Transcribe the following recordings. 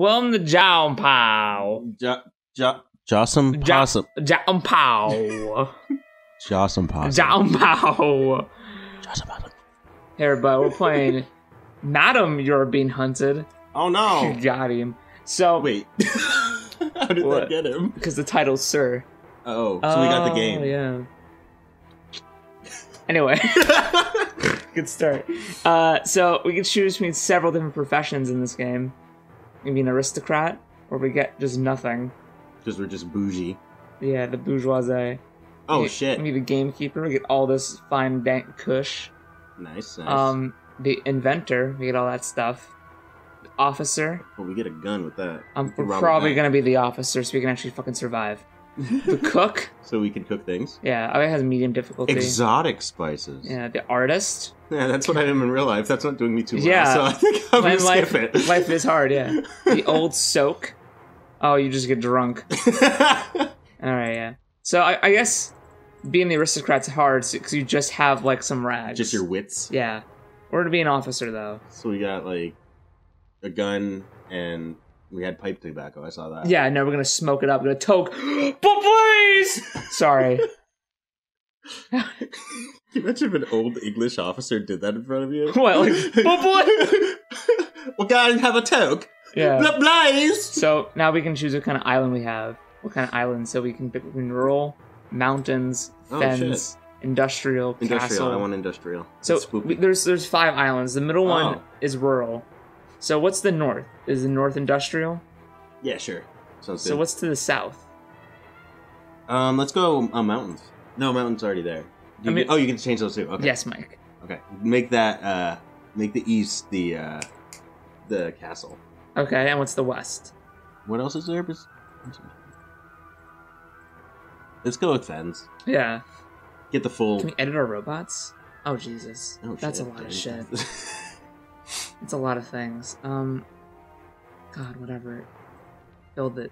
Welcome to Jawesome Pow. Jawesome Possum. Jawesome Pow. Jawesome Possum. Jawesome Pow. Jawesome Possum. Hey everybody, we're playing Madam, You're Being Hunted. Oh no. She got him. So wait. How did that get him? Because the title's Sir. Oh, so we got the game. Yeah. Anyway. Good start. So we can choose between several different professions in this game. You be an aristocrat, or we get just nothing. Because we're just bougie. Yeah, the bourgeoisie. Oh, shit. We be the gamekeeper. We get all this fine dank kush. Nice, nice. The inventor. We get all that stuff. The officer. Well, we get a gun with that. We're probably going to be the officer, so we can actually fucking survive. The cook. So we can cook things. Yeah, it has medium difficulty. Exotic spices. Yeah, the artist. Yeah, that's what I am in real life. That's not doing me too well. Yeah. So I think I'm going to skip it. Life is hard, yeah. The old soak. Oh, you just get drunk. Alright, yeah. So I guess being the aristocrat's hard because you just have, like, some rags. Just your wits. Yeah. Or to be an officer, though. So we got, like, a gun and... We had pipe tobacco, I saw that. Yeah, no, we're gonna smoke it up, we're gonna toke. But please! Sorry. Can you imagine if an old English officer did that in front of you? What, like, boy? We're gonna have a toke. Yeah. But please! So, now we can choose what kind of island we have. What kind of island, so we can pick between rural, mountains, fens, industrial, castle. I want industrial. So, there's 5 islands. The middle one is rural. So what's the north? Is the north industrial? Yeah, sure. Sounds good. So what's to the south? Let's go mountains. No, mountains already there. You can change those too. Okay. Yes, Mike. Okay, make that. Make the east the castle. Okay, and what's the west? What else is there? Let's go with fens. Yeah. Get the full. Can we edit our robots? Oh Jesus, that's a lot of shit. It's a lot of things. God, whatever. Build it.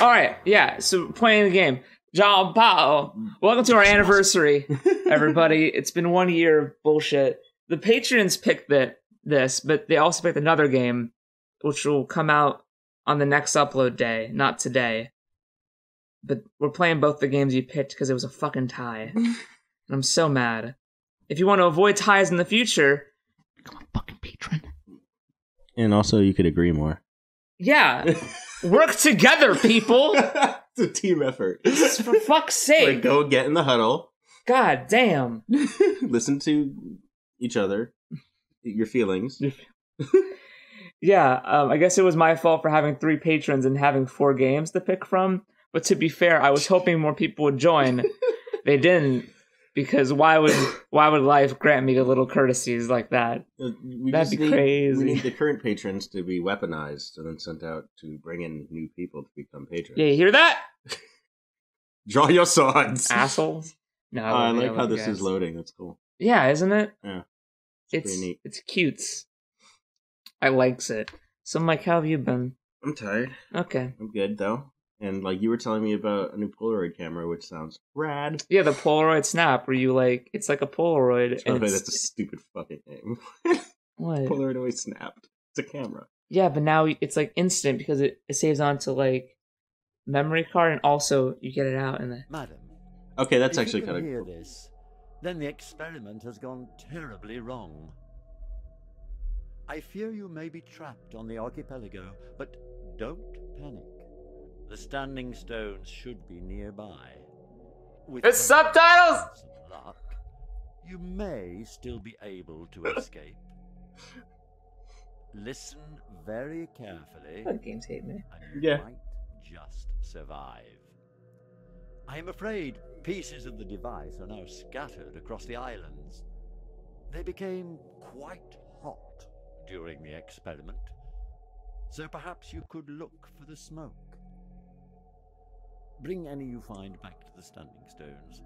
Alright, yeah, so playing the game. John Powell. Welcome to our anniversary, everybody. It's been 1 year of bullshit. The patrons picked this, but they also picked another game, which will come out on the next upload day, not today. But we're playing both the games you picked because it was a fucking tie. And I'm so mad. If you want to avoid ties in the future... Become a fucking patron. And also, you could agree more. Yeah. Work together, people. It's a team effort. For fuck's sake. Like, go get in the huddle. God damn. Listen to each other. Your feelings. Yeah, I guess it was my fault for having 3 patrons and having 4 games to pick from. But to be fair, I was hoping more people would join. They didn't. Because why would life grant me the little courtesies like that? That'd be crazy. We need the current patrons to be weaponized and then sent out to bring in new people to become patrons. Yeah, you hear that? Draw your swords, assholes. No, I like how this is loading. That's cool. Yeah, isn't it? Yeah, it's pretty neat. It's cute. I likes it. So, Mike, how have you been? I'm tired. Okay, I'm good though. And, like, you were telling me about a new Polaroid camera, which sounds rad. Yeah, the Polaroid Snap, where you, like, it's like a Polaroid. And that's a stupid fucking name. What? Polaroid always snapped. It's a camera. Yeah, but now it's, like, instant because it saves onto, like, memory card, and also you get it out and then... Madam. Okay, that's actually kind of cool. If you can hear this, then the experiment has gone terribly wrong. I fear you may be trapped on the archipelago, but don't panic. The standing stones should be nearby. With its subtitles! Luck, you may still be able to escape. Listen very carefully. What games hate me? And you might just survive. I am afraid pieces of the device are now scattered across the islands. They became quite hot during the experiment. So perhaps you could look for the smoke. Bring any you find back to the standing stones.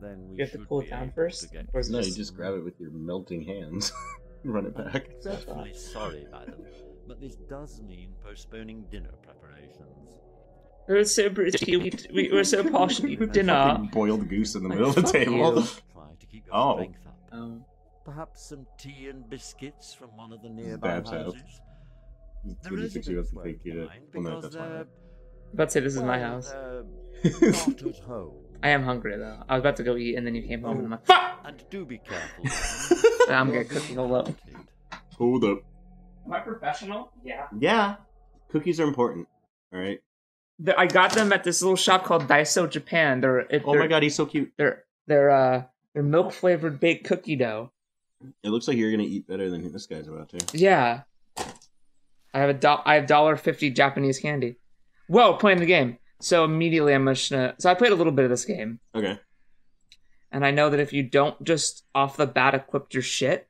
Then we you have to pull it down first? Or no, you just grab it with your melting hands and run it back. Certainly sorry, madam, but this does mean postponing dinner preparations. We're so pretty. We're so posh. Dinner. Boiled goose in the middle of the table. Try to keep your strength up. Perhaps some tea and biscuits from one of the nearby houses. The residents were mine because about to say this is my house. I am hungry though. I was about to go eat and then you came home and I'm like, fuck! And do be careful. I'm gonna cook it all up. Hold up. Am I professional? Yeah. Yeah. Cookies are important. Alright. I got them at this little shop called Daiso Japan. Oh my god, he's so cute. They're milk flavored baked cookie dough. It looks like you're gonna eat better than this guy's about to. Yeah. I have $1.50 Japanese candy. Whoa, playing the game. So immediately I'm just gonna... So I played a little bit of this game. Okay. And I know that if you don't just off the bat equip your shit,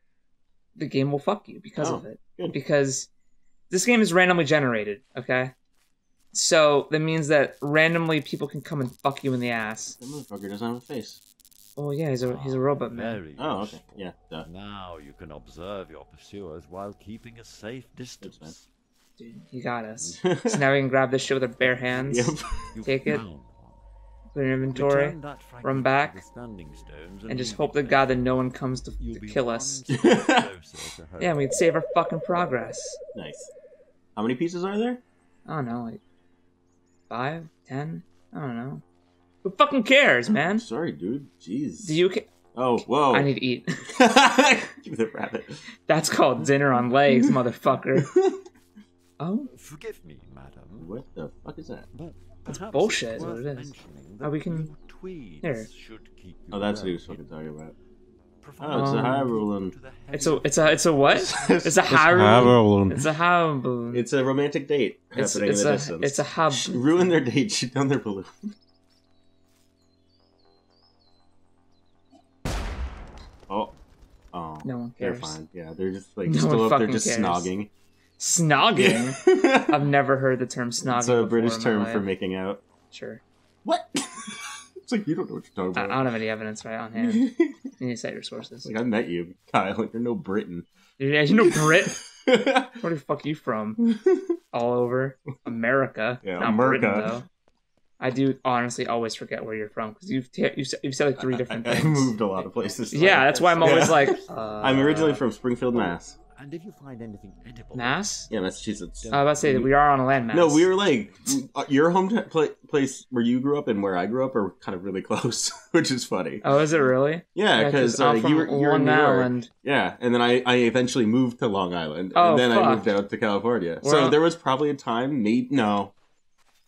the game will fuck you because of it. Good. Because this game is randomly generated, okay? So that means that randomly people can come and fuck you in the ass. That motherfucker doesn't have a face. Oh yeah, he's a robot man. Oh, okay. Yeah. Duh. Now you can observe your pursuers while keeping a safe distance. Dude, he got us. So now we can grab this shit with our bare hands. Yep. Take it. Put in inventory. Run back. And just hope to God that no one comes to kill us. Yeah, we'd save our fucking progress. Nice. How many pieces are there? I don't know, like 5, 10? I don't know. Who fucking cares, man? Sorry, dude. Jeez. Do you care? Oh, whoa. I need to eat. Give the rabbit. That's called dinner on legs, motherfucker. Oh? Forgive me, madam. What the fuck is that? That's bullshit is what it is. Oh, we can... Here. Oh, that's what he was fucking talking about. Oh, it's a Haverloon. It's a what? It's a Haverloon. It's a Haverloon. It's a romantic date happening in the distance. It's a Haverloon. Ruin their date, shoot down their balloon. Oh. Oh. No one cares. They're fine. Yeah, they're just like, still up there just snogging. Snogging? I've never heard the term snogging. It's a British term for making out. Sure. What? It's like, you don't know what you're talking about. I don't have any evidence right on hand. You need to cite your sources. Like, I met you, Kyle. Like, you're no Briton. Yeah, you're no Brit. Where the fuck are you from? All over America. Yeah, not America. Britain, though. I do honestly always forget where you're from because you've said like 3 different things. I've moved a lot of places. Yeah, that's why I'm always like. I'm originally from Springfield, Mass. And if you find anything edible, Mass? Yeah, Massachusetts. I was about to say that we are on a landmass. No, we were like, your hometown place where you grew up and where I grew up are kind of really close, which is funny. Oh, is it really? Yeah, because you were in New York. Yeah, and then I eventually moved to Long Island, and then I moved out to California. So there was probably a time, maybe no,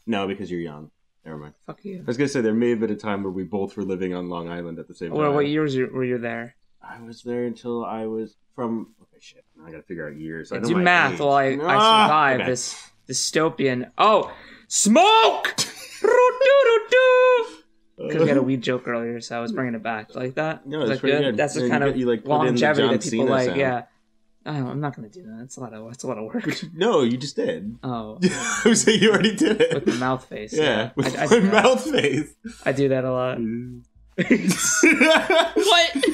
because you're young. Never mind. Fuck you. I was gonna say there may have been a time where we both were living on Long Island at the same time. Well, what years were you there? I was there until I was from. Okay, shit. Now I gotta figure out years. I do math age. While I survive this dystopian. Oh, smoke! Because we had a weed joke earlier, so I was bringing it back like that. No, that's pretty good. That's the kind of longevity that people Cena like. Sound. Yeah. I'm not gonna do that. It's a lot of work. No, you just did. Oh, I was saying you already did it with the mouth face. Yeah, with my mouth face. I do that a lot. What?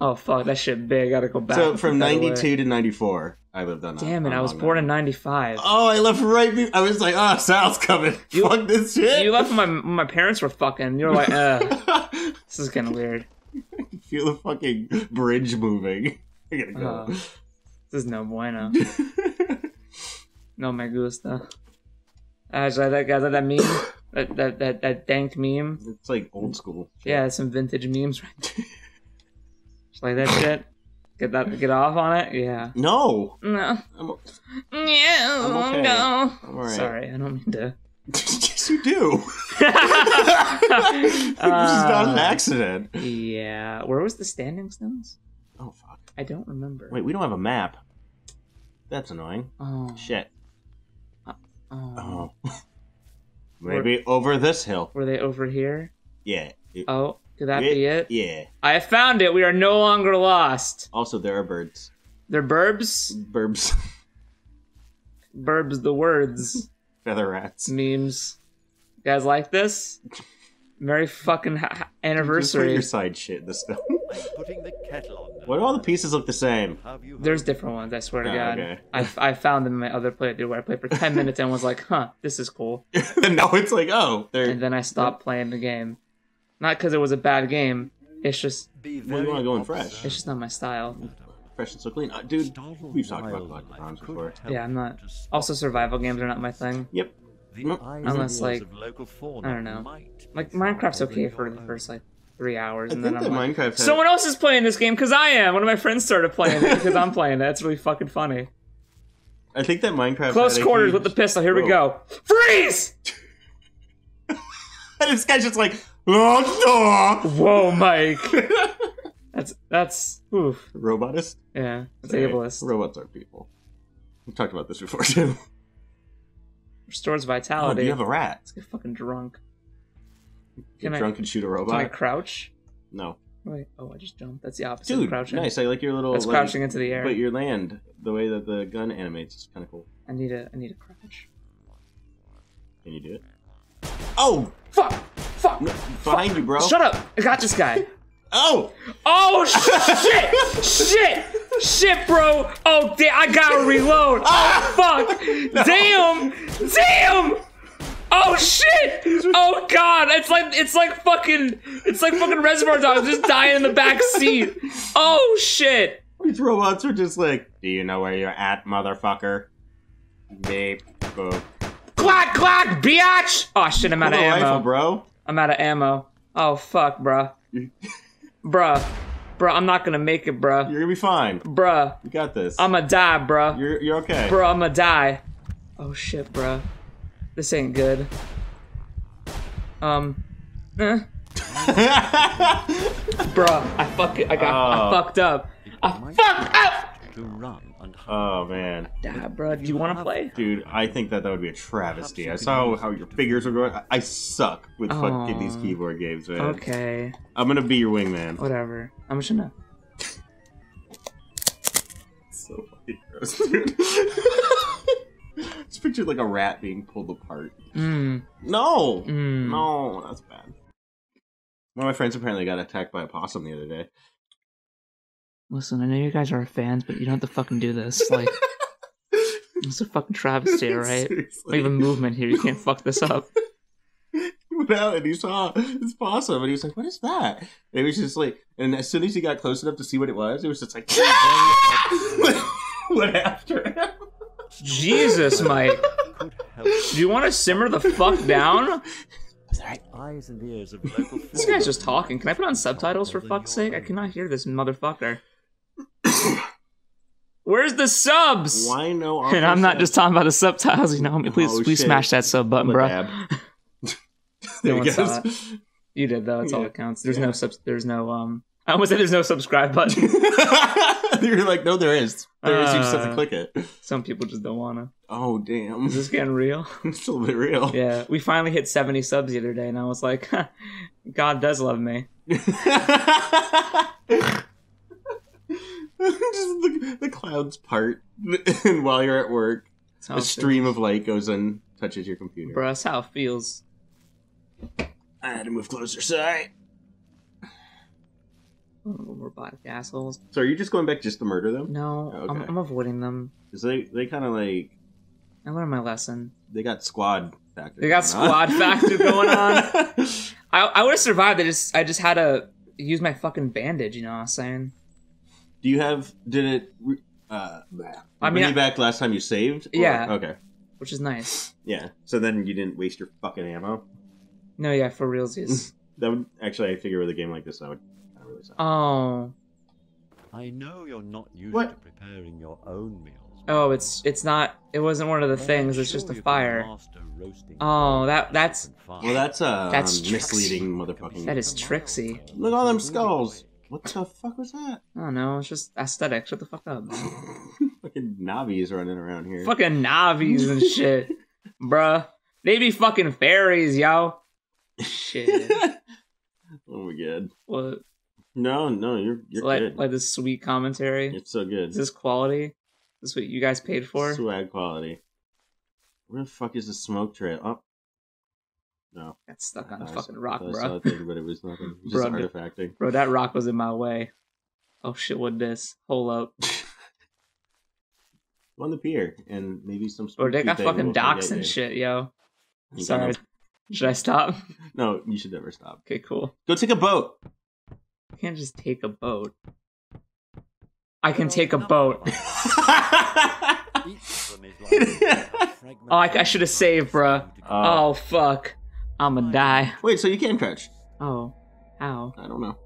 Oh fuck, that shit big. I gotta go back. So from 92 to 94, I lived on. Damn it, I was born in 95. Oh, I left right. I was like, ah, Sal's coming. Fuck this shit. You left when my parents were fucking. You're like, this is kind of weird. I can feel the fucking bridge moving. I gotta go. This is no bueno. No me gusta. Actually, that meme, that dank meme. It's like old school. Shit. Yeah, some vintage memes right there. Just like that shit. Get off on it. Yeah. No. No. I'm okay. No. I'm all right. Sorry, I don't mean to. Yes, you do. This is not an accident. Yeah. Where was the Standing Stones? Oh fuck. I don't remember. Wait, we don't have a map. That's annoying. Oh. Shit. Oh. Maybe over this hill. Were they over here? Yeah. Oh, could that be it? Yeah. I found it. We are no longer lost. Also, there are birds. They're burbs? Burbs. Burbs the words. Feather rats. Memes. You guys like this? Merry fucking anniversary. Just put your side shit in the stuff. Putting the kettle on. What do all the pieces look the same? There's different ones, I swear to God. Okay. I found them in my other playthrough where I played for 10 minutes and was like, huh, this is cool. And now it's like, oh. And then I stopped playing the game. Not because it was a bad game. It's just... Well, you want to go in fresh. It's just not my style. fresh and so clean. Dude, we've talked about microphones before. Yeah, I'm not. Also, survival games are not my thing. Yep. Unless, like, I don't know. Like, Minecraft's okay for the first, like, 3 hours, and then I'm like, someone else is playing this game because I am. One of my friends started playing it because I'm playing it. That's really fucking funny. I think that Minecraft. Close quarters with the pistol. Here we go. Freeze! And this guy's just like, oh, no. Whoa, Mike. That's oof. Robotist? Yeah, it's ableist. Robots are people. We've talked about this before too. Restores vitality. Oh, you have a rat. Let's get fucking drunk. Get drunk and shoot a robot. Can I crouch? No. Wait. Oh, I just jumped. That's the opposite of crouching. Dude, nice. I like your little... That's crouching into the air. But your land, the way that the gun animates is kind of cool. I need a crouch. Can you do it? Oh! Fuck! Fuck! No, behind you, bro. Shut up! I got this guy. Oh! Oh, shit! Shit! Shit, bro! Oh, damn! I gotta reload! Oh, fuck! No. Damn! Damn! Oh shit! Oh god! It's like fucking Reservoir Dogs just dying in the back seat. Oh shit! These robots are just like, do you know where you're at, motherfucker? Beep, boop. Clack, clack, biatch! Oh shit! I'm out of ammo, rifle, bro. I'm out of ammo. Oh fuck, bruh. Bruh, I'm not gonna make it, bruh. You're gonna be fine, bruh. You got this. I'ma die, bruh. You're okay, bro. I'ma die. Oh shit, bruh. This ain't good. Bruh, I fucked up. Oh man. Bruh, do you want to play? Dude, I think that would be a travesty. I saw how your fingers were going. I suck with fucking these keyboard games, man. Okay. I'm gonna be your wingman. Whatever. I'm just gonna. So fucking gross, dude. Just picture like a rat being pulled apart. No! No, that's bad. One of my friends apparently got attacked by a possum the other day. Listen, I know you guys are fans, but you don't have to fucking do this. Like, it's a fucking travesty, right? We have a movement here. You can't fuck this up. He went out and he saw this possum, and he was like, "What is that?" And it was just like, and as soon as he got close enough to see what it was just like, went after him. Jesus, Mike. Do you want to simmer the fuck down? This guy's just talking. Can I put on subtitles for fuck's sake? I cannot hear this motherfucker. Where's the subs? Why no? And I'm not just talking about the subtitles. You know me. Please smash that sub button, bro. There you go. You did though. That's all that counts. There's no. I almost said there's no subscribe button. You're like, no, there is. There is. You just have to click it. Some people just don't want to. Oh, damn. Is this getting real? It's a little bit real. Yeah. We finally hit 70 subs the other day, and I was like, huh, God does love me. Just the clouds part, and while you're at work, a stream of light goes and touches your computer. Bro, that's how it feels. I had to move closer, sorry. Robotic assholes. So are you just going back just to murder them? No, okay. I'm avoiding them. Cause they kind of like. I learned my lesson. They got squad factor. They got squad factor going on. I would have survived. I just had to use my fucking bandage. You know what I'm saying? Do you have? Did it? I mean, back last time you saved. Or? Yeah. Okay. Which is nice. Yeah. So then you didn't waste your fucking ammo. No, yeah, for realsies. That would actually. I figure with a game like this, I would. Oh, I know you're not used to preparing your own meals. Oh, it's not. It wasn't one of the things. It's just a fire. Oh, that's. Well, that's misleading, motherfucking. That is Trixie. Look at all them skulls. What the fuck was that? I don't know. It's just aesthetic. Shut the fuck up. Fucking Na'vis running around here. Fucking Na'vis and shit, bruh. They be fucking fairies, yo. Shit. Oh my god. What? No, you're good. Like this sweet commentary. It's so good. Is this quality? This is what you guys paid for? Swag quality. Where the fuck is the smoke trail? Oh. No. That's stuck on a fucking rock, bro. I saw that thing, but it was nothing. It was just artifacting. Bro, that rock was in my way. Oh shit, what this? Hold up. On the pier, and maybe some smoke. Or they got fucking docks and shit, yo. Sorry. Should I stop? No, you should never stop. Okay, cool. Go take a boat! You can't just take a boat. I can take a boat. Oh, I should have saved, bruh. Oh, fuck. I'ma die. Wait, so you can crouch? Oh. How? I don't know.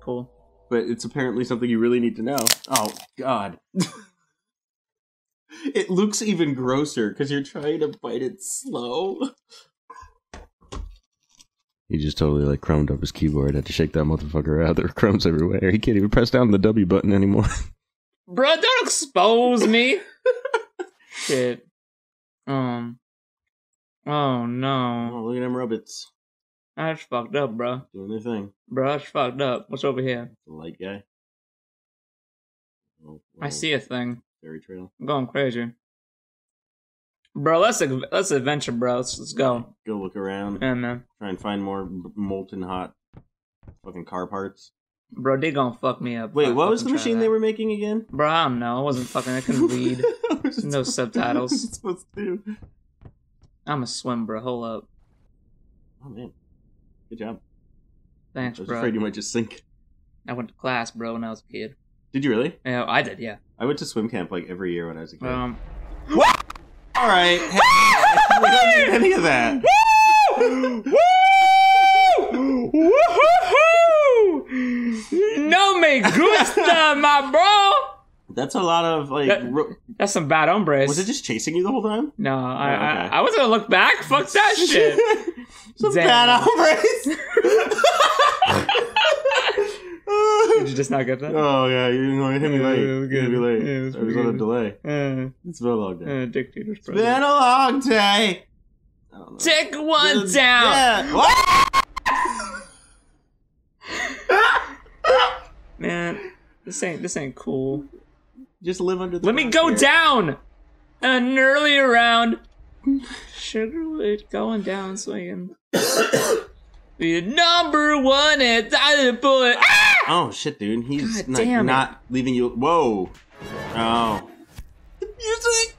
Cool. But it's apparently something you really need to know. Oh, God. It looks even grosser because you're trying to bite it slow. He just totally, like, chromed up his keyboard. Had to shake that motherfucker out. There were crumbs everywhere. He can't even press down the W button anymore. Bruh, don't expose me! Shit. Oh, no. Oh, look at them rabbits. That's fucked up, bruh. Doing their thing. Bruh, that's fucked up. What's over here? The light guy. Oh, I see a thing. Fairy trail. I'm going crazy. Bro, let's adventure, bro. Let's go. Go look around. Yeah, man. Try and find more molten hot fucking car parts. Bro, they gonna fuck me up. Wait, what was the machine they were making again? Bro, I don't know. I wasn't fucking. I couldn't read. No subtitles. What was it supposed to do? I'm a swim, bro. Hold up. Oh man, good job. Thanks, bro. I was afraid you might just sink. I went to class, bro, when I was a kid. Did you really? Yeah, I did. Yeah. I went to swim camp like every year when I was a kid. What? All right. Hey, we don't need any of that. Woo! Woo! Woohoo! No me gusta, my bro. That's a lot of like. That's some bad hombres. Was it just chasing you the whole time? No, I wasn't gonna look back. Fuck that shit. Some bad hombres. Did you just not get that? Oh yeah, you didn't want to hit me late. It was good. Be late. Yeah, it was on a delay. It's been a long day. Dictator's president. It's been a long day. I don't know. Take one down. Yeah. What? Man, this ain't cool. Just live under the. Let me go down. An earlier round. Sugarwood going down swinging. The number one at the bullet. Oh shit, dude! He's like not leaving you. Whoa! Oh. The music.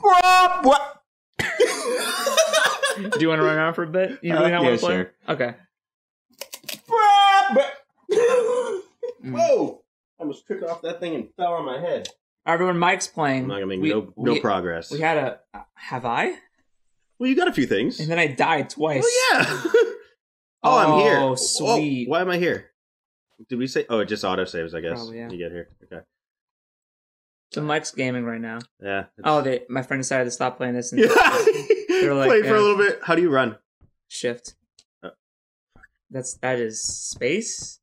What? Do you want to run around for a bit? You really not want to play? Sure. Okay. Whoa! I almost tripped off that thing and fell on my head. All right, everyone, Mike's playing. I'm not gonna make no progress. We had a. Have I? Well, you got a few things. And then I died twice. Oh yeah. Oh, I'm here. Oh, sweet. Oh, why am I here? Did we say? Oh, it just autosaves, I guess. Probably, yeah. You get here. Okay. So Mike's gaming right now. Yeah. It's... Oh, my friend decided to stop playing this. And they were like, play for a little bit. How do you run? Shift. Oh. That is space.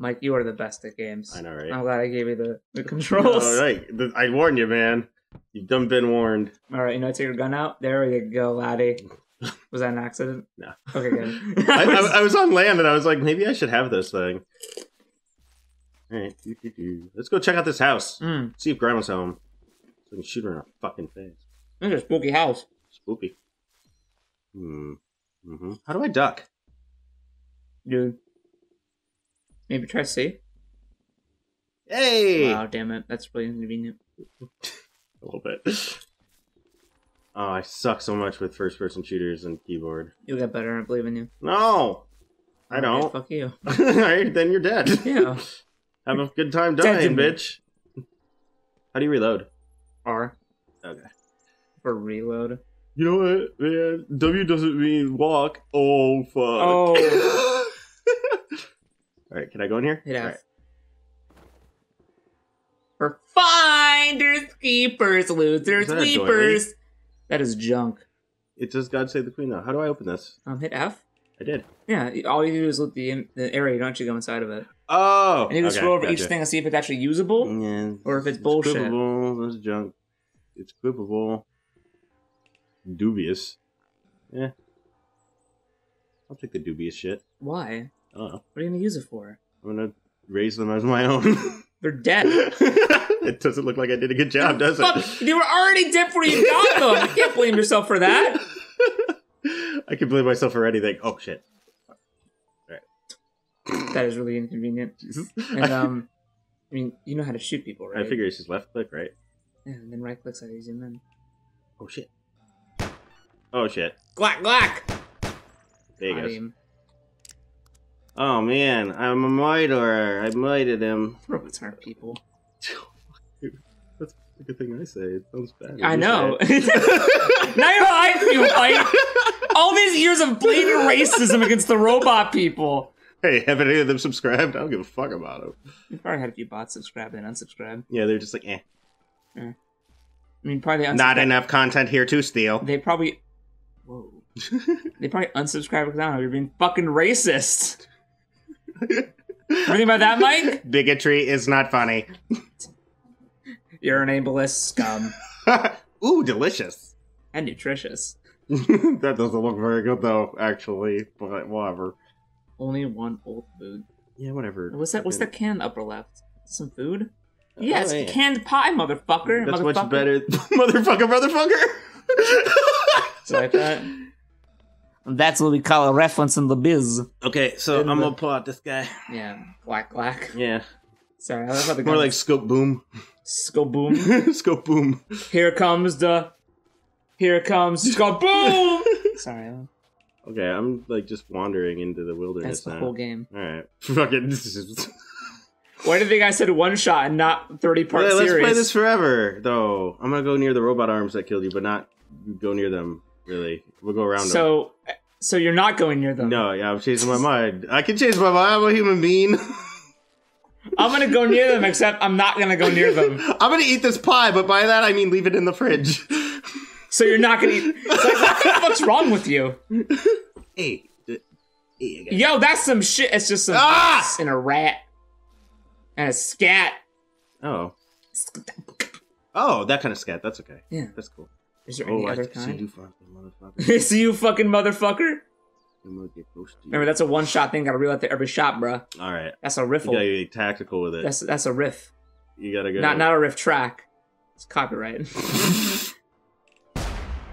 Mike, you are the best at games. I know, right? I'm glad I gave you the controls. All right. I warned you, man. You've done been warned. All right. You know, I take your gun out. There we go, laddie. Was that an accident? No. Okay, good. I was on land and I was like, maybe I should have this thing. All right. Let's go check out this house. See if Grandma's home. So we can shoot her in her fucking face. That's a spooky house. Spooky. How do I duck? Dude. Maybe try C. Hey! Wow, damn it. That's really inconvenient. A little bit. Oh, I suck so much with first-person shooters and keyboard. You'll get better, I believe in you. No! I don't. Okay, fuck you. Alright, then you're dead. Yeah. Have a good time dying, bitch. How do you reload? R. Okay. For reload. You know what, man? W doesn't mean walk. Oh, fuck. Oh. Alright, can I go in here? Hit F. Right. For finders, keepers, losers, weepers. That is junk. It does God Save the Queen, though. How do I open this? Hit F. I did. Yeah, all you do is look the area. You don't actually go inside of it. Oh! And you can scroll over each thing and see if it's actually usable, or if it's bullshit. It's clippable. That's junk. It's clippable. Dubious. Yeah. I'll take the dubious shit. Why? I don't know. What are you going to use it for? I'm going to raise them as my own. They're dead. It doesn't look like I did a good job, does it? You were already dead before you got them. You can't blame yourself for that. I can blame myself for anything. Oh, shit. All right. That is really inconvenient. And, I mean, you know how to shoot people, right? I figure it's just left click, right? Yeah, and then right click's how you zoom in. Oh, shit. Oh, shit. Glack, glack! There you go. Oh man, I'm a miterer. I mited him. Robots aren't people. Like a thing I say. It sounds bad. I know. Now you know how I feel, Mike. All these years of blatant racism against the robot people. Hey, haven't any of them subscribed? I don't give a fuck about them. We've probably had a few bots subscribe and unsubscribe. Yeah, they're just like, eh. I mean, probably unsubscribe. Not enough content here to steal. They probably... Whoa. They probably unsubscribe because I don't know, you're being fucking racist. Anything about that, Mike? Bigotry is not funny. You're an ableist scum. Ooh, delicious. And nutritious. That doesn't look very good, though, actually. But whatever. Only one old food. Yeah, whatever. What's that can in the upper left? Some food? Yeah, it's canned pie, motherfucker. That's much better. Motherfucker. So I thought. That's what we call a reference in the biz. Okay, so I'm gonna pull out this guy. Yeah, clack clack. Yeah. Sorry, I love how the more like scope boom. Scope boom. Scope boom. Here comes scope boom. Sorry. Okay, I'm like just wandering into the wilderness. That's the whole game. All right, fucking. Why do you think I said one shot and not 30-part series? Let's play this forever, though. I'm gonna go near the robot arms that killed you, but not go near them. Really, we'll go around them. So you're not going near them? No, yeah, I'm changing my mind. I can change my mind. I'm a human being. I'm gonna go near them, except I'm not gonna go near them. I'm gonna eat this pie, but by that I mean leave it in the fridge. So you're not gonna eat. It's like, what's wrong with you? Hey, yo, that's some shit. It's just some ass and a rat and a scat. Oh. Oh, that kind of scat. That's okay. Yeah, that's cool. Is there any other kind? See you fucking motherfucker. See you fucking motherfucker. I'm gonna get close to you. Remember, that's a one-shot thing. Gotta reel out there every shot, bruh. All right. That's a riffle. You gotta be tactical with it. That's a riff. You gotta go. Not a riff track. It's copyright.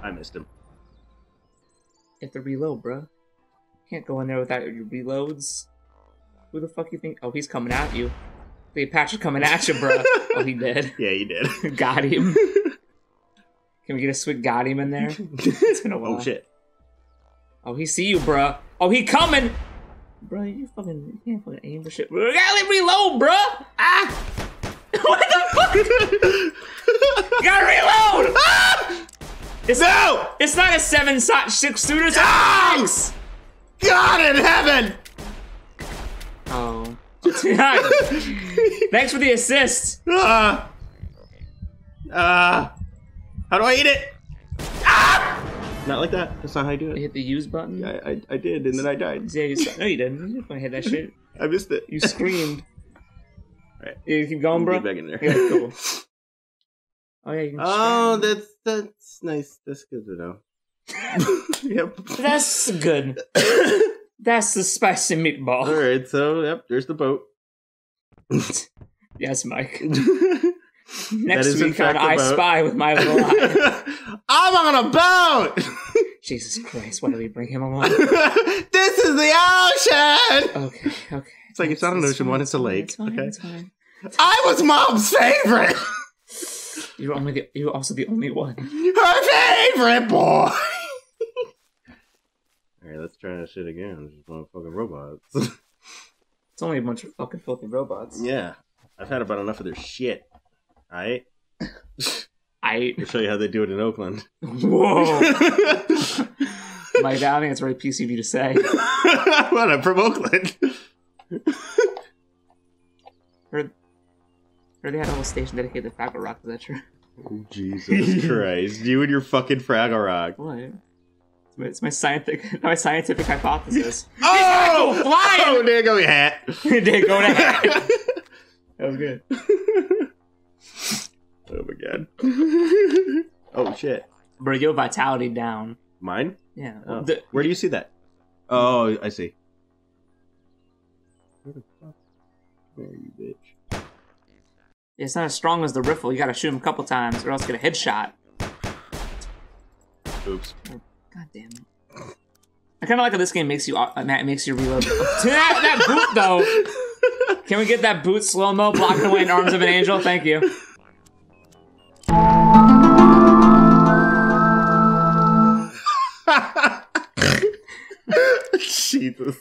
I missed him. You have to reload, bro. Can't go in there without your reloads. Who the fuck you think? Oh, he's coming at you. The Apache coming at you, bro. Oh, he did. Yeah, he did. Got him. Can we get a swig? Got him in there. It's been a while. Oh shit. Oh, he see you, bro. Oh, he coming, bro. You can't fucking aim for shit. We gotta reload, bro. Ah. What the fuck? You gotta reload. Ah! It's not a 7-shot 6-shooter. It's a 6! God in heaven! Oh. Thanks for the assist. How do I eat it? Ah! Not like that. That's not how you do it. You hit the use button? Yeah, I did, and then I died. Yeah, no, you didn't. You didn't hit that shit. I missed it. You screamed. All right. Yeah, you keep going, bro? Get back in there. Yeah, cool. Oh, yeah, you can that's nice. That's good to know. Yep. That's good. That's the spicy meatball. All right, so, yep, there's the boat. Yes, Mike. Next week on I Spy with my little eye. I'm on a boat! Jesus Christ, why do we bring him along? This is the ocean! Okay, okay. It's like, it's not an ocean one, it's a lake. It's fine, okay. It's fine. I was Mom's favorite! You're also the only one. Her favorite boy! Alright, let's try that shit again. Just motherfucking robots. It's only a bunch of fucking filthy robots. Yeah. I've had about enough of their shit. Alright? I'll show you how they do it in Oakland. Whoa! Like, I think it's very PC of you to say. What, I'm from Oakland. Or they had a whole station dedicated to Fraggle Rock, is that true? Oh, Jesus Christ. You and your fucking Fraggle Rock. What? It's my scientific hypothesis. Oh! Go flying! Oh, there go your hat. There go the hat. That was good. Oh, my God. Oh, shit. Bring your vitality down. Mine? Yeah. Oh. Where do you see that? Oh, I see. Where the fuck are you, bitch? It's not as strong as the riffle. You gotta shoot him a couple times, or else get a headshot. Oops. Oh, God damn it! I kind of like how this game makes you reload. that boot though. Can we get that boot slow mo blocking away in arms of an angel? Thank you. Jesus.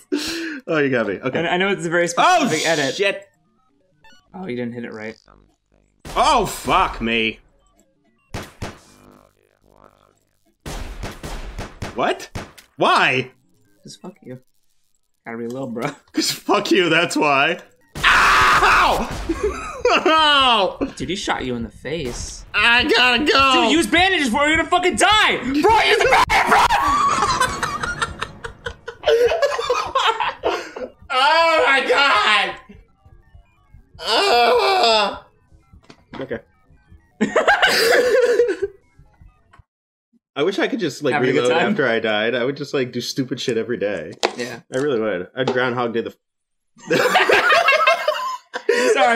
Oh, you got me. Okay. I know it's a very specific edit. Oh shit. Oh, you didn't hit it right. Oh, fuck me. What? Why? Because fuck you. Gotta reload, bro. Because fuck you, that's why. Ow! Dude, he shot you in the face. I gotta go! Dude, use bandages before you're gonna fucking die! Bro, use the bandage, bro! Oh my god! Okay. I wish I could just like reload after I died. I would just like do stupid shit every day. Yeah. I really would. I'd Groundhog Day the Sorry,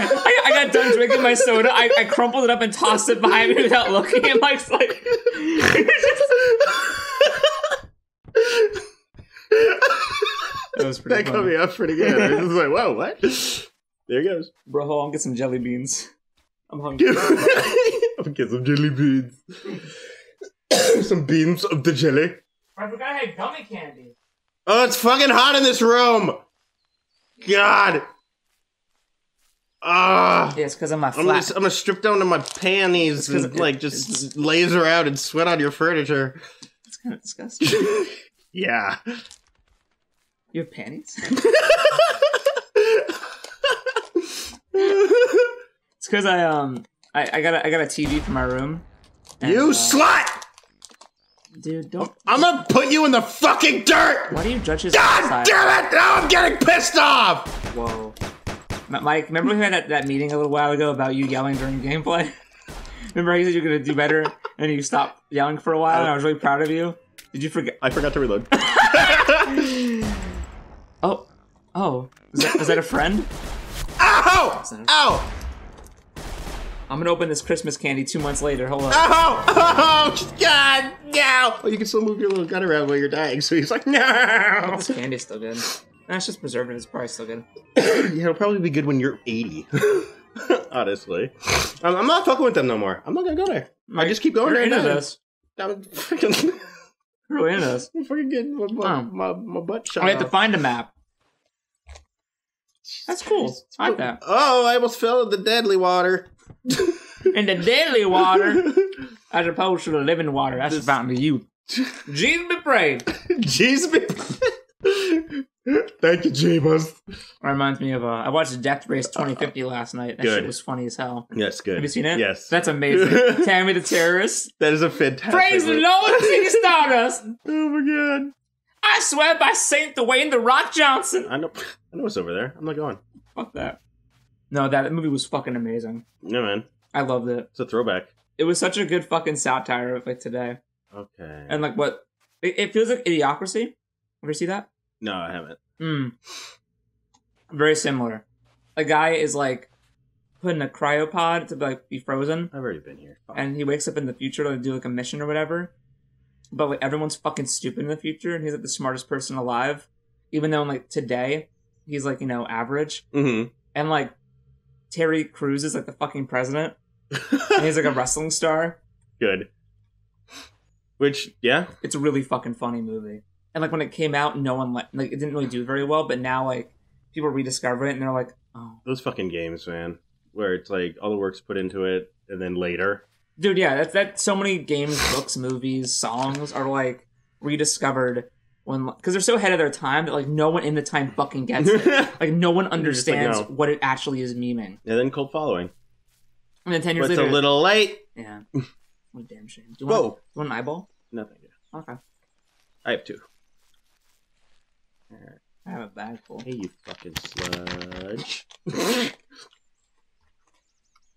I got done drinking my soda. I crumpled it up and tossed it behind me without looking at Mike's like. That was pretty funny. That cut me off pretty good. I was like, whoa, what? There it goes. Bro, I'll get some jelly beans. I'm hungry. I'll get some jelly beans. Some beans of the jelly. I forgot I had gummy candy. Oh, it's fucking hot in this room. God. Ah. Yeah, it's because of my flat. I'm gonna strip down to my panties and like just laser out and sweat on your furniture. It's kind of disgusting. Yeah. You have panties? It's because I got a TV for my room. And, you slut! Dude, don't. I'm gonna put you in the fucking dirt! Why do you judge us? God damn it! Now I'm getting pissed off! Whoa. Mike, remember we had that meeting a little while ago about you yelling during gameplay? Remember I said you were gonna do better and you stopped yelling for a while and I was really proud of you? Did you forget? I forgot to reload. Oh. Oh. Is that a friend? Ow! Ow! I'm gonna open this Christmas candy 2 months later. Hold on. Oh! Oh! God! No! Oh, you can still move your little gun around while you're dying, so he's like, no! This candy's still good. Nah, it's just preservative. It's probably still good. Yeah, it'll probably be good when you're 80. Honestly. I'm not fucking with them no more. I'm not gonna go there. I just keep going right now. I'm freaking... Really into this. I'm freaking getting my butt shot. I have to find a map. That's cool. I like that. Oh, I almost fell in the deadly water. In the deadly water, as opposed to the living water. That's fountain to you. Jesus be praised. Jesus be praised. Thank you, Jesus. Reminds me of I watched Death Race 2050 last night. That shit was funny as hell. Yes, good. Have you seen it? Yes. That's amazing. Tammy the Terrorist. That is a fantastic. Praise the Lord, Ziggy Stardust. Oh my god. I swear by Saint Dwayne the Rock Johnson. I know it's over there. I'm not going. Fuck that. No, that movie was fucking amazing. Yeah, man. I loved it. It's a throwback. It was such a good fucking satire of like today. Okay. And like what? It feels like Idiocracy. Ever see that? No, I haven't. Very similar. A guy is like put in a cryopod to like be frozen. I've already been here. Fuck. And he wakes up in the future to like, do like a mission or whatever. But like everyone's fucking stupid in the future, and he's like the smartest person alive. Even though like today, he's like, you know, average. Mm-hmm. And like. Terry Crews is like the fucking president. And he's like a wrestling star. Good. Which, yeah. It's a really fucking funny movie. And like when it came out, no one like it didn't really do very well, but now like people rediscover it and they're like, oh. Those fucking games, man. Where it's like all the work's put into it and then later. Dude, yeah, that so many games, books, movies, songs are like rediscovered. Because they're so ahead of their time that like no one in the time fucking gets it. Like no one understands like, no. What it actually is memeing. And then cult following. And then 10 years later. It's a little late. Yeah. What a damn shame. Do you want an eyeball? Nothing. Yeah. Okay. I have two. All right. I have a bag full. Hey, you fucking sludge.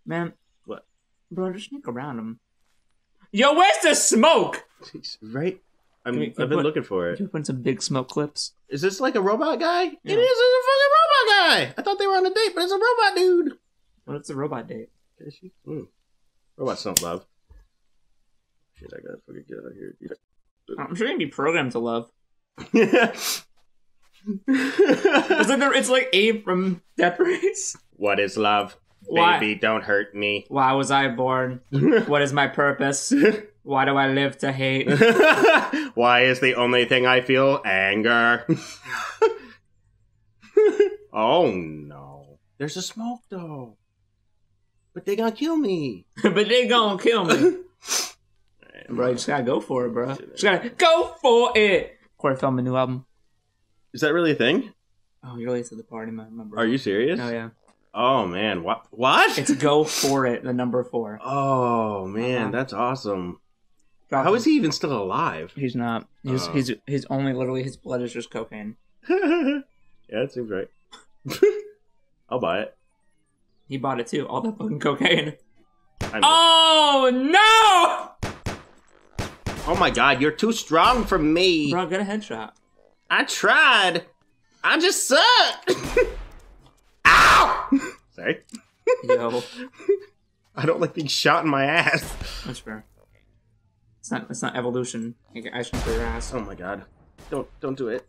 Man. What? Bro, just sneak around him. Yo, where's the smoke? Jeez, right? I've been looking for it. You put some big smoke clips. Is this like a robot guy? Yeah. It is a fucking robot guy! I thought they were on a date, but it's a robot dude! Well, it's a robot date. Is she? Mm. Robots don't love. Shit, I gotta fucking get out of here. I'm sure you can be programmed to love. It's like Abe from Death Race. What is love? Why? Baby, don't hurt me. Why was I born? What is my purpose? Why do I live to hate? Why is the only thing I feel anger? Oh, no. There's a smoke, though. But they gonna kill me. All right. Bro, you just gotta go for it, bro. Just gotta go for it. Corey Feldman, new album. Is that really a thing? Oh, you're late to the party, my bro. Are you serious? Oh, yeah. Oh, man. What? It's Go For It, the number 4. Oh, man. That's awesome. Dropped. How is he even still alive? He's not. He's only literally, his blood is just cocaine. Yeah, that seems right. I'll buy it. He bought it too. All that fucking cocaine. Oh, no! Oh, my God. You're too strong for me. Bro, get a headshot. I tried. I just suck. Ow! Sorry. Yo. I don't like being shot in my ass. That's fair. It's not evolution. I shoot for your ass. Oh, my God. Don't do it.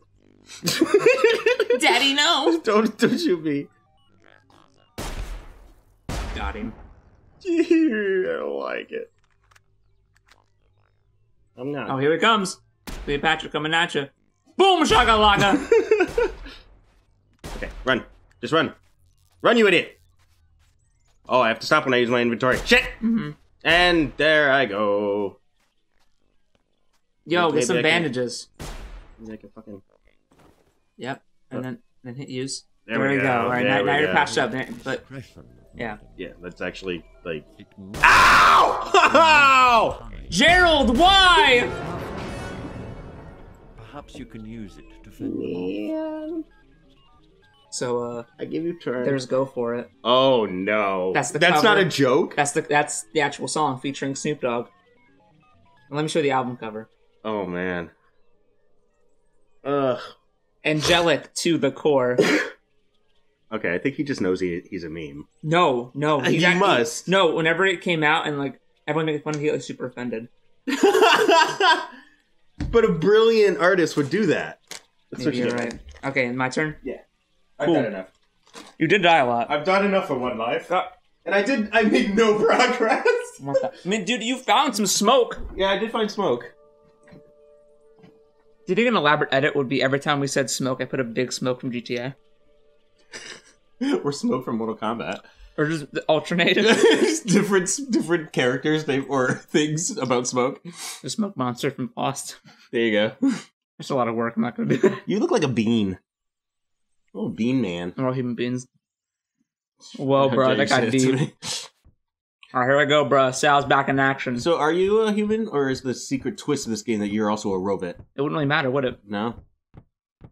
Daddy, no. Don't shoot me. Got him. Dude, I don't like it. I'm not. Oh, here he comes. Cleopatra coming at you. Boom, shakalaka. Okay, run. Just run. Run, you idiot. Oh, I have to stop when I use my inventory. Shit. Mm-hmm. And there I go. Yo, get some bandages. I can fucking... Yep, and then hit use. There we go. All right, now you're patched up. But yeah. Yeah, that's actually like. Ow! Ow! Gerald, why? Perhaps you can use it to fend them off. So I give you turn. There's Go For It. Oh no. That's cover. Not a joke. That's the actual song featuring Snoop Dogg. And let me show you the album cover. Oh man. Ugh. Angelic to the core. Okay, I think he just knows he's a meme. No. He must. No, whenever it came out and, like, everyone made fun of him, he was super offended. But a brilliant artist would do that. That's maybe what you're right. Okay, my turn? Yeah. I've done enough. You did die a lot. I've done enough for one life. And I made no progress. I mean, dude, you found some smoke. Yeah, I did find smoke. Do you think an elaborate edit would be every time we said smoke, I put a big smoke from GTA? Or smoke from Mortal Kombat. Or just alternate. different characters or things about smoke. The smoke monster from Lost. There you go. That's a lot of work. I'm not going to do that. You look like a bean. Oh, bean man. We're all human beings. Well, bro, that got deep. All right, here I go, bro. Sal's back in action. So are you a human, or is the secret twist of this game that you're also a robot? It wouldn't really matter, would it? No.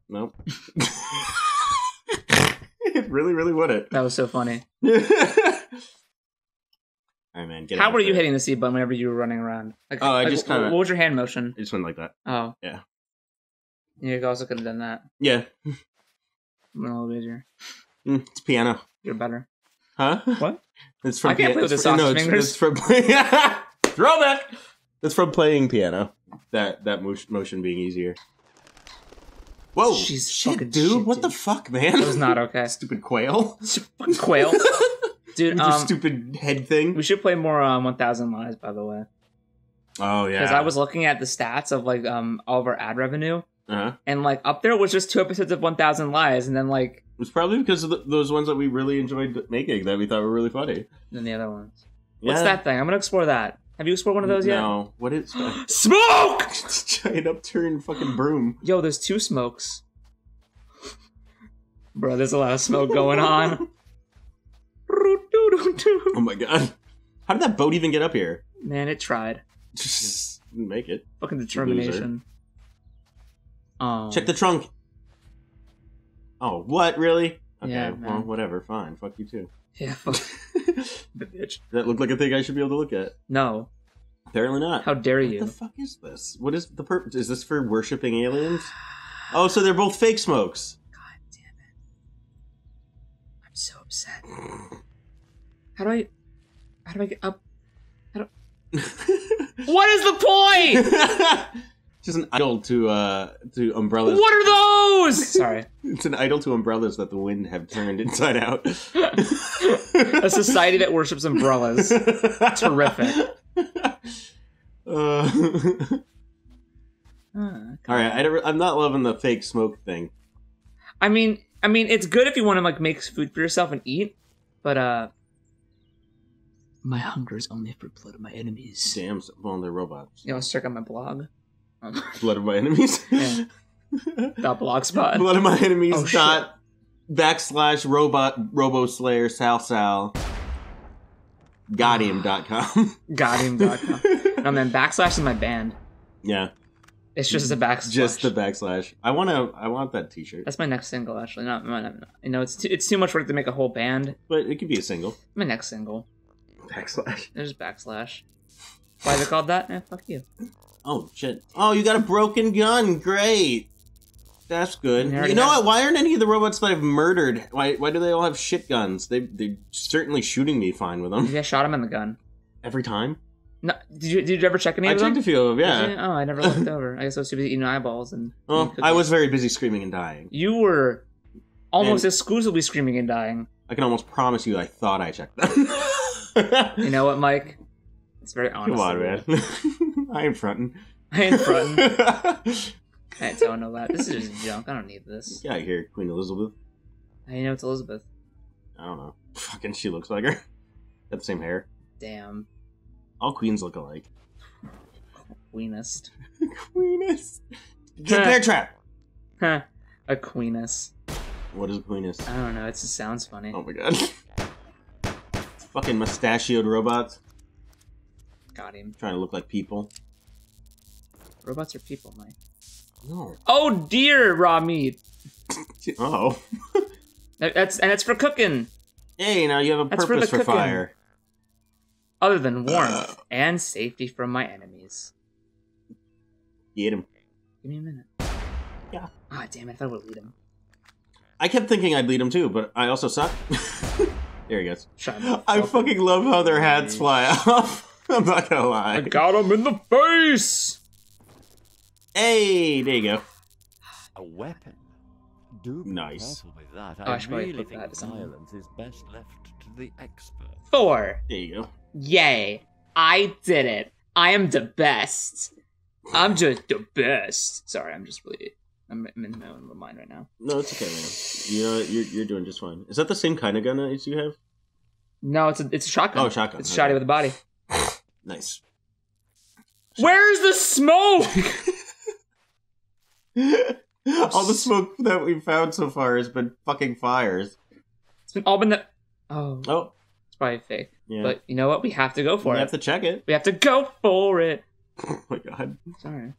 Nope. It really, really wouldn't. That was so funny. All right, man. How were you hitting the C button whenever you were running around? Like, oh, I just kind of... What was your hand motion? I just went like that. Oh. Yeah. You also could have done that. Yeah. Went a little easier. It's piano. You're better. Huh? What? It's from I can't play with the sausage fingers. It's from Throw that! It's from playing piano. That motion being easier. Whoa! She's shit, dude. Shit, what dude. The fuck, man? That was not okay. Stupid quail. Fucking quail. Dude, your stupid head thing. We should play more 1,000 Lives, by the way. Oh, yeah. Because I was looking at the stats of, like, all of our ad revenue. Uh-huh. And, like, up there was just 2 episodes of 1,000 Lives, and then, like... It was probably because of those ones that we really enjoyed making that we thought were really funny. And the other ones. Yeah. What's that thing? I'm gonna explore that. Have you explored one of those yet? No. What is smoke? Giant upturned fucking broom. Yo, there's 2 smokes. Bro, there's a lot of smoke going on. Oh my god. How did that boat even get up here? Man, it tried. Just didn't make it. Fucking determination. Check the trunk. Oh, what? Really? Okay, yeah, well, whatever. Fine. Fuck you, too. Yeah, fuck the bitch. That looked like a thing I should be able to look at. No. Apparently not. How dare you? What the fuck is this? What is the purpose? Is this for worshipping aliens? Oh, so they're both fake smokes. God damn it. I'm so upset. How do I get up? What is the point? Just an idol to umbrellas. What are those? Sorry. It's an idol to umbrellas that the wind have turned inside out. A society that worships umbrellas. Terrific. All right, I'm not loving the fake smoke thing. I mean, it's good if you want to like make food for yourself and eat, but My hunger is only for blood of my enemies. Damn, vulnerable robots. You want to check out my blog? Blood of my enemies? Yeah. Dot blogspot. Blood of my enemies. Oh, dot shit. Backslash roboslayer sal. Gotham.com. Gotham.com. No, man, backslash is my band. Yeah. It's just a backslash. Just the backslash. I want that t-shirt. That's my next single, actually. Not mine. You know, it's too much work to make a whole band. But it could be a single. My next single. Backslash. There's backslash. Why they called that? Eh, fuck you. Oh shit! Oh, you got a broken gun. Great. That's good. You know what? Why aren't any of the robots that I've murdered? Why do they all have shit guns? They're certainly shooting me fine with them. Yeah, I shot them in the gun. Every time. No, did you ever check any of them? I checked a few of them, yeah. Oh, I never looked over. I guess I was too busy eating eyeballs and. Well, I was very busy screaming and dying. You were almost exclusively screaming and dying. I can almost promise you, I thought I checked them. You know what, Mike? It's very honest. Come on, man. I ain't frontin'. I don't know that. This is just junk. I don't need this. Get out of here, Queen Elizabeth. How do you know it's Elizabeth? I don't know. Fucking, she looks like her. Got the same hair. Damn. All queens look alike. Queenest. Queenest. Get bear trap. Huh. A queenest. What is queenest? I don't know. It just sounds funny. Oh my god. Fucking mustachioed robots. Got him. Trying to look like people. Robots are people, Mike. No. Oh dear, raw meat. Oh. that's for cooking. Hey, now you have a purpose for fire. Other than warmth and safety from my enemies. Get him. Give me a minute. Yeah. Ah, damn it! I thought we'd lead him. I kept thinking I'd lead him too, but I also suck. There he goes. I fucking love how their hats fly off. I'm not gonna lie. I got him in the face. Hey, there you go. A weapon. Nice. That. I really think violence is best left to the experts. 4. There you go. Yay, I did it. I am the best. I'm just the best. Sorry, I'm in my own mind right now. No, it's okay, man. You're doing just fine. Is that the same kind of gun that you have? No, it's a shotgun. Oh, shotgun. It's shotty with a body. Nice. Where's the smoke? All the smoke that we've found so far has been fucking fires. It's been all been the... Oh. It's probably fake. Yeah. But you know what? We have to go for it. We have to check it. We have to go for it. Oh my god. Sorry.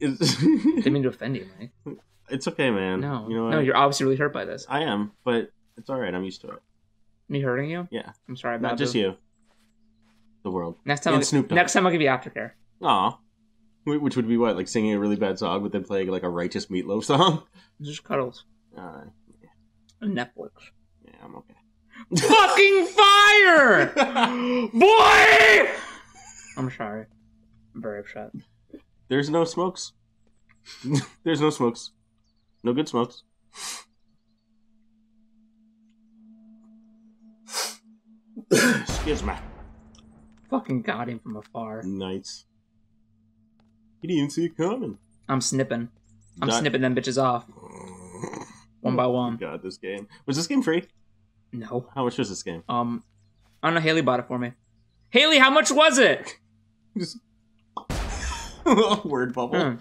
Didn't mean to offend you, Mike. It's okay, man. No, you know what? No, you're obviously really hurt by this. I am, but it's alright. I'm used to it. Me hurting you? Yeah. I'm sorry about that. Not just you. The world. Next time I'll give you aftercare. Aw. Which would be what? Like singing a really bad song, but then playing like a righteous Meatloaf song? Just cuddles. Yeah. Netflix. Yeah, I'm okay. Fucking fire! Boy! I'm sorry. I'm very upset. There's no smokes. There's no smokes. No good smokes. Excuse me. Fucking got him from afar. Nice. You didn't even see it coming. I'm snipping. I'm snipping them bitches off. One by one. God, this game. Was this game free? No. How much was this game? I don't know. Haley bought it for me. Haley, how much was it? Word bubble.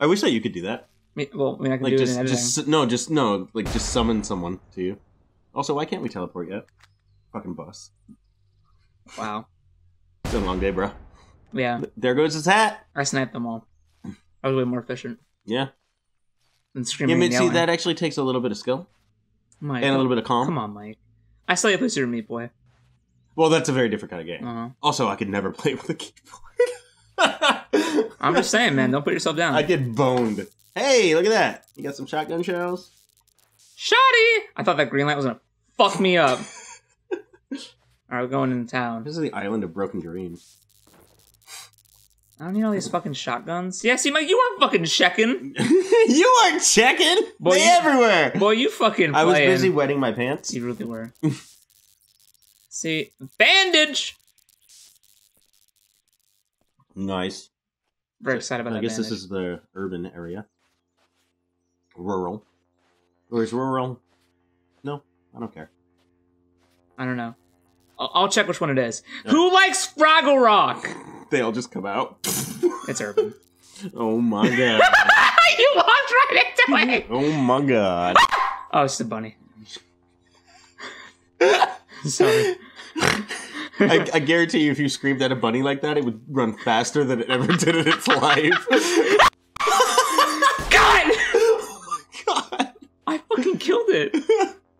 I wish that you could do that. I can like do it in everything. No. Like just summon someone to you. Also, why can't we teleport yet? Fucking boss. Wow. It's been a long day, bro. Yeah. There goes his hat. I sniped them all. I was way more efficient. Yeah. And screaming. Yeah, but see, that actually takes a little bit of skill. Mike, and a little bit of calm. Come on, Mike. I saw you play Super Meat Boy. Well, that's a very different kind of game. Also, I could never play with a keyboard. I'm just saying, man. Don't put yourself down. I get boned. Hey, look at that. You got some shotgun shells. Shoddy! I thought that green light was going to fuck me up. Alright, we're going into town. This is the island of broken dreams. I don't need all these fucking shotguns. Yeah, see, Mike, you weren't fucking checking. You weren't checking? Boy, they everywhere. Boy, you fucking playing. I was busy wetting my pants. You really were. See, bandage! Nice. Very excited about that bandage. I guess this is the urban area. Rural. Or is rural? No, I don't care. I don't know. I'll check which one it is. Yeah. Who likes Fraggle Rock? They all just come out. It's Urban. Oh my god. You walked right into it. Oh my god. Oh, it's the bunny. Sorry. I guarantee you, if you screamed at a bunny like that, it would run faster than it ever did in its life. God! Oh my god. I fucking killed it.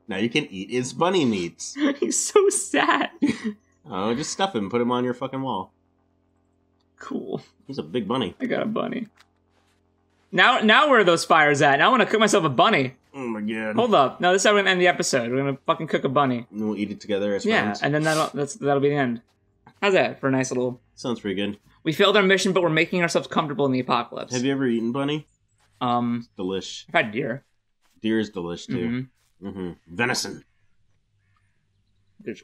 Now you can eat his bunny meats. He's so sad. Oh, just stuff him. Put him on your fucking wall. Cool. He's a big bunny. I got a bunny. Now where are those fires at? Now I want to cook myself a bunny. Oh my god. Hold up. No, this is how we're going to end the episode. We're going to fucking cook a bunny. And we'll eat it together as friends. Yeah, and then that'll be the end. How's that for a nice little... Sounds pretty good. We failed our mission, but we're making ourselves comfortable in the apocalypse. Have you ever eaten bunny? It's delish. I've had deer. Deer is delish, too. Mm-hmm. Mm-hmm. Venison. Good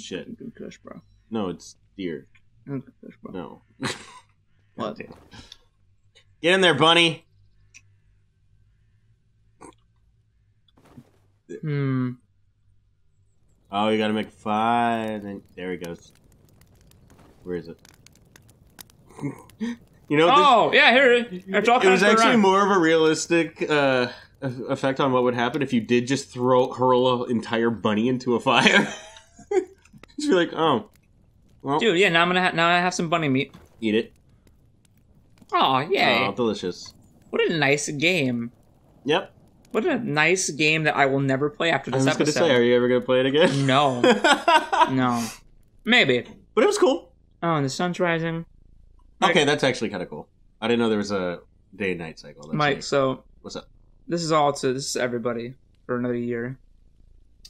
shit. Good kush, bro. No, it's deer. No. What? Get in there, bunny. Hmm. Oh, you gotta make five. And there he goes. Where is it? You know. Oh, yeah, here it was actually more of a realistic effect on what would happen if you did just hurl an entire bunny into a fire. Just be like, oh. Well, dude, yeah, now I have some bunny meat. Eat it. Oh yeah. Oh, delicious. What a nice game. Yep. What a nice game that I will never play after this episode. I was going to say, are you ever going to play it again? No. No. Maybe. But it was cool. Oh, and the sun's rising. Mike. Okay, that's actually kind of cool. I didn't know there was a day and night cycle. That's Mike, nice. So... What's up? This is everybody for another year.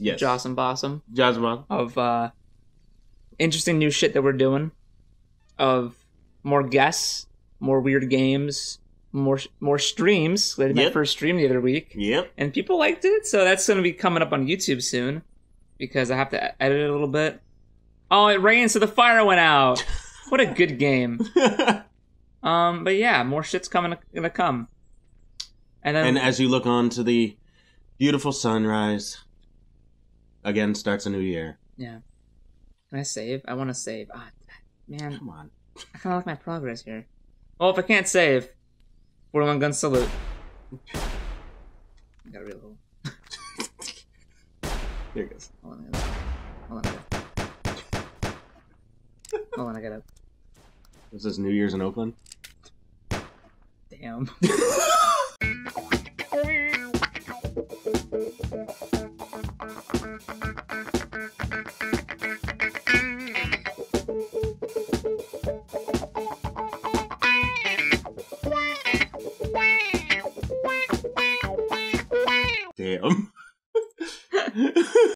Yes. Jawesome Possum. Jawesome Possum. Of, interesting new shit that we're doing. Of more guests, more weird games, more streams. They did my first stream the other week. Yep. And people liked it, so that's going to be coming up on YouTube soon because I have to edit it a little bit. Oh, it rained, so the fire went out. What a good game. But yeah, more shit's gonna come. And as you look on to the beautiful sunrise, again starts a new year. Yeah. Can I save? I want to save. Ah, man. Come on. I kind of like my progress here. Well, if I can't save, 41 gun salute. Got real cool. Here it goes. Hold on, I got up. This is New Year's in Oakland? Damn. Damn.